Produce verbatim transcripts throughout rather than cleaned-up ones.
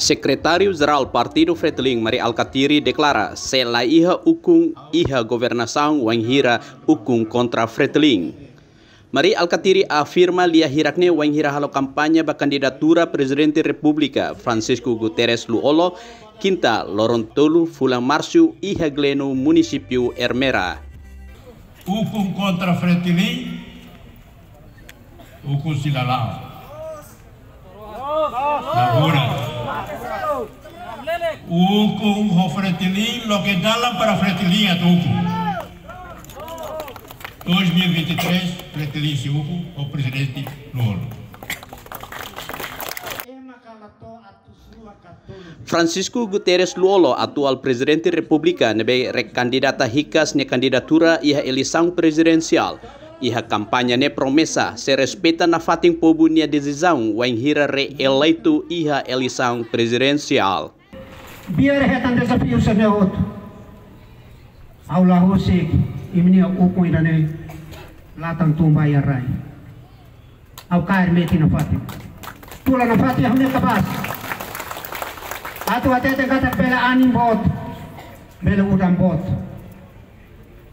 Secretário Geral Partido Fretilin Mari Alkatiri declara se la iha ukung iha governação wanghira ukung contra Fretilin. Mari Alkatiri afirma lia hirakne wanghira halo kampanye ba candidatura Presidente República Francisco Guterres Luolo quinta lorontolu fulan marsu iha gleno município Ermera. Ukung contra Fretilin, ukung silalau. Ukung ho Fretilin, lo que dalam para Fretilin at ukung. dua ribu dua puluh três, Fretilin si ukung, o Presidente Luolo. Francisco Guterres Luolo, atual Presidente República, nebe recandidata hikas ne candidatura iha eleição presidencial. Iha kampanye ne promesa se respeita na fating povo nia decisão wanghira reeleito iha eleição presidencial. Biar hetan desafio se neoto. Aula hosik imni ukun irane latan tumba ia rai. Au kair meti na fating. Tula na fating hamne kabas. Atu atete kata bela anim bot. Bela udam bot.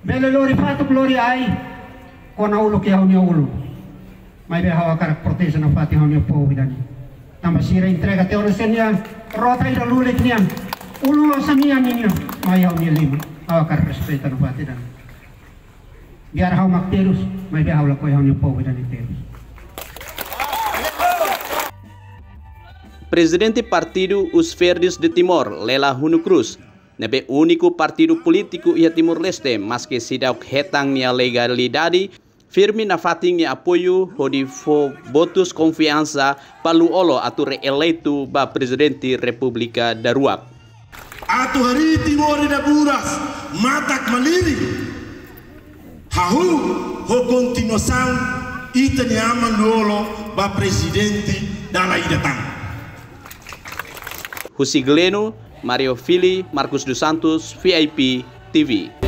Bela lori fatuk lori ai. Kona ulu kia hau ni ulu, mai be hau akara protesa na fati hau ni pou bidani, tamba sira entrega te oro senia, rota ira lulik nia, ulu osa nia ni nia, mai hau ni lima, hau akara respeita na fati dani, biar hau mak terus, mai be hau lakoi hau ni pou bidani terus. Presidente Partido Os Verdes de Timor, Lela Hunukruz. Nebe único partido político ia Timor Leste, mas que se dá hetang nia legalidade, firme na fating nia apoio hodi votos confiança pa Luolo atu reeleito ba Presidente República da Ruak. Atu hari Timor da buras matak maliri, hahu ho continuação ita nia ama Luolo ba Presidente da Laidatang. Husigleno, Mario Fili, Markus Dos Santos, V I P T V.